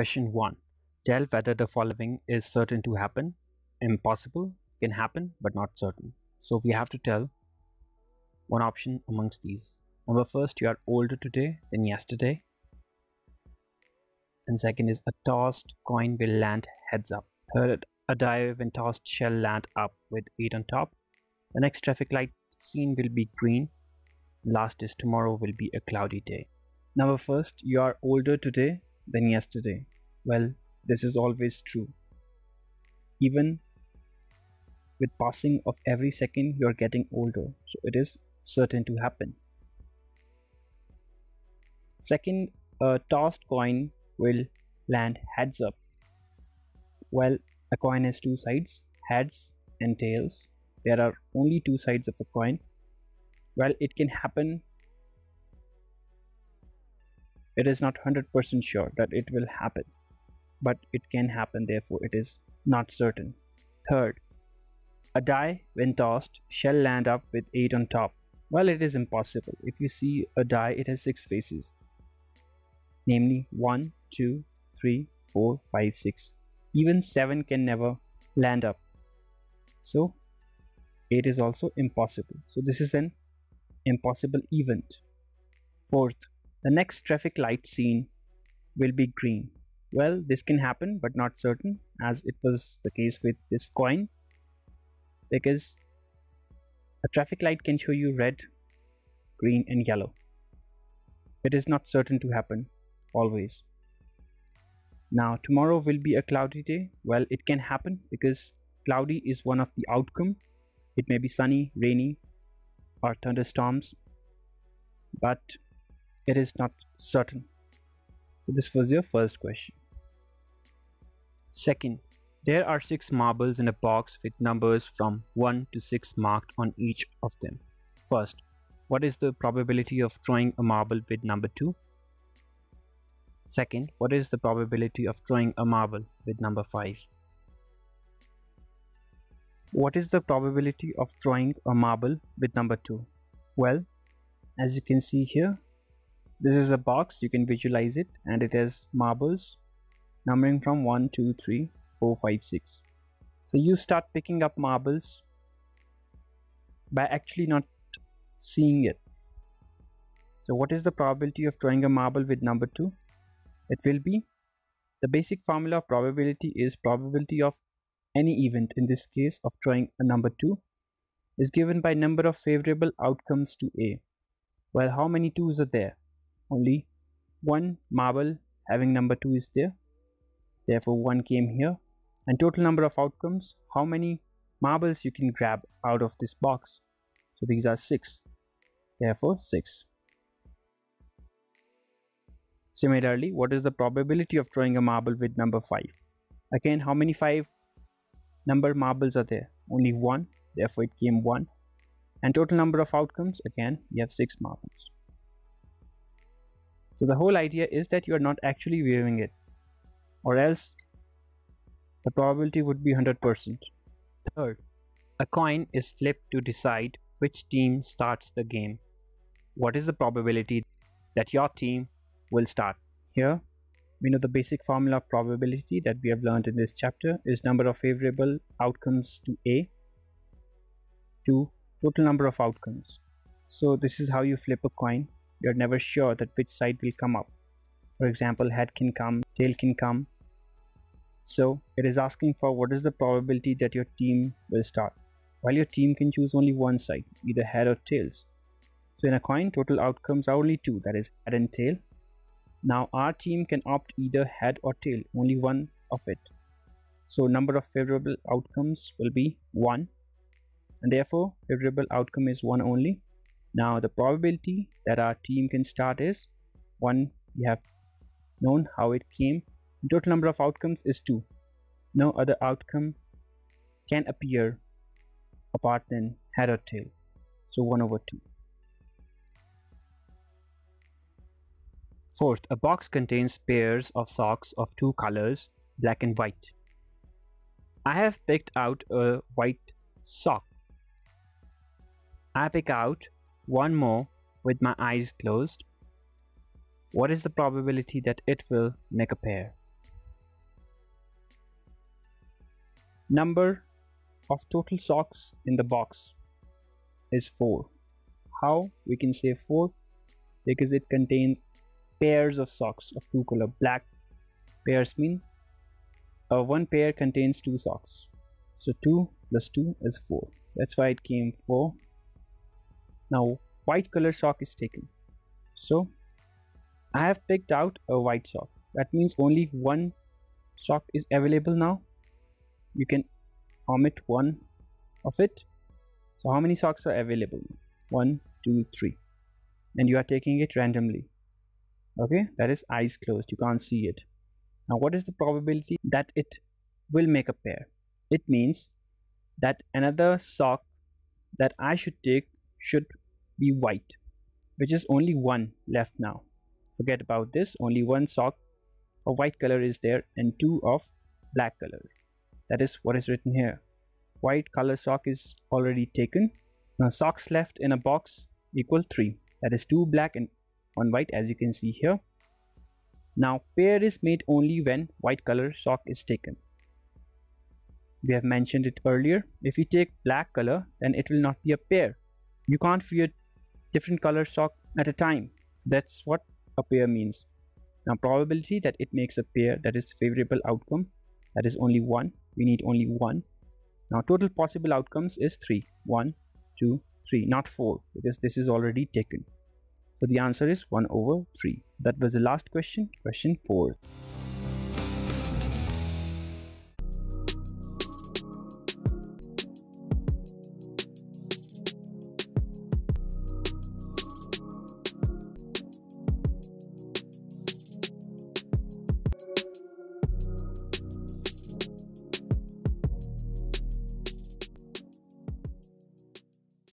Question 1. Tell whether the following is certain to happen, impossible, can happen but not certain. So we have to tell one option amongst these. Number first, you are older today than yesterday. And second is a tossed coin will land heads up. Third, a die when tossed shall land up with 8 on top. The next traffic light scene will be green. Last is tomorrow will be a cloudy day. Number first, you are older today than yesterday. Well, this is always true. Even with passing of every second, you are getting older. So it is certain to happen. Second, a tossed coin will land heads up. Well, a coin has two sides, heads and tails. There are only two sides of a coin. Well, it can happen. It is not 100% sure that it will happen, but it can happen, therefore it is not certain. Third, a die when tossed shall land up with 8 on top. Well, it is impossible. If you see a die, it has 6 faces. Namely 1, 2, 3, 4, 5, 6. Even 7 can never land up. So, 8 is also impossible. So, this is an impossible event. Fourth, the next traffic light scene will be green. Well, this can happen but not certain, as it was the case with this coin. Because a traffic light can show you red, green and yellow. It is not certain to happen, always. Now, tomorrow will be a cloudy day. Well, it can happen because cloudy is one of the outcome. It may be sunny, rainy or thunderstorms, but it is not certain. So this was your first question. Second, there are 6 marbles in a box with numbers from 1 to 6 marked on each of them. First, what is the probability of drawing a marble with number 2? Second, what is the probability of drawing a marble with number 5? What is the probability of drawing a marble with number 2? Well, as you can see here, this is a box, you can visualize it, and it has marbles numbering from 1, 2, 3, 4, 5, 6. So you start picking up marbles by actually not seeing it. So what is the probability of drawing a marble with number 2? It will be, the basic formula of probability is probability of any event, in this case of drawing a number 2, is given by number of favorable outcomes to A. Well, how many 2's are there? Only one marble having number 2 is there. Therefore, 1 came here. And total number of outcomes, how many marbles you can grab out of this box? So these are 6. Therefore, 6. Similarly, what is the probability of drawing a marble with number 5? Again, how many 5 number marbles are there? Only 1. Therefore, it came 1. And total number of outcomes, again, you have 6 marbles. So the whole idea is that you are not actually viewing it, or else the probability would be 100%. Third, a coin is flipped to decide which team starts the game. What is the probability that your team will start? Here, we know the basic formula of probability that we have learned in this chapter is number of favorable outcomes to A to total number of outcomes. So this is how you flip a coin. You are never sure that which side will come up. For example, head can come, tail can come. So it is asking for what is the probability that your team will start. While your team can choose only one side, either head or tails. So in a coin, total outcomes are only 2, that is head and tail. Now our team can opt either head or tail, only one of it. So number of favorable outcomes will be 1. And therefore, favorable outcome is 1 only. Now the probability that our team can start is 1. We have known how it came. Total number of outcomes is 2. No other outcome can appear apart than head or tail. So 1/2. Fourth, a box contains pairs of socks of 2 colors, black and white. I have picked out a white sock. I pick out one more with my eyes closed. What is the probability that it will make a pair? Number of total socks in the box is 4. How we can say 4? Because it contains pairs of socks of two color. Black pairs means one pair contains 2 socks, so 2 plus 2 is 4. That's why it came 4. Now white color sock is taken, so I have picked out a white sock. That means only one sock is available. Now you can omit one of it. So how many socks are available? 1, 2, 3, and you are taking it randomly. Okay, that is eyes closed, you can't see it. Now what is the probability that it will make a pair? It means that another sock that I should take should be white, which is only one left now. Forget about this, only one sock of white color is there and 2 of black color. That is what is written here. White color sock is already taken. Now socks left in a box equal 3. That is 2 black and 1 white, as you can see here. Now pair is made only when white color sock is taken. We have mentioned it earlier. If you take black color, then it will not be a pair. You can't fear different color sock at a time. That's what a pair means. Now probability that it makes a pair, that is favorable outcome, that is only 1. We need only 1. Now total possible outcomes is 3. 1, 2, 3, not 4, because this is already taken. So the answer is 1/3. That was the last question, question 4.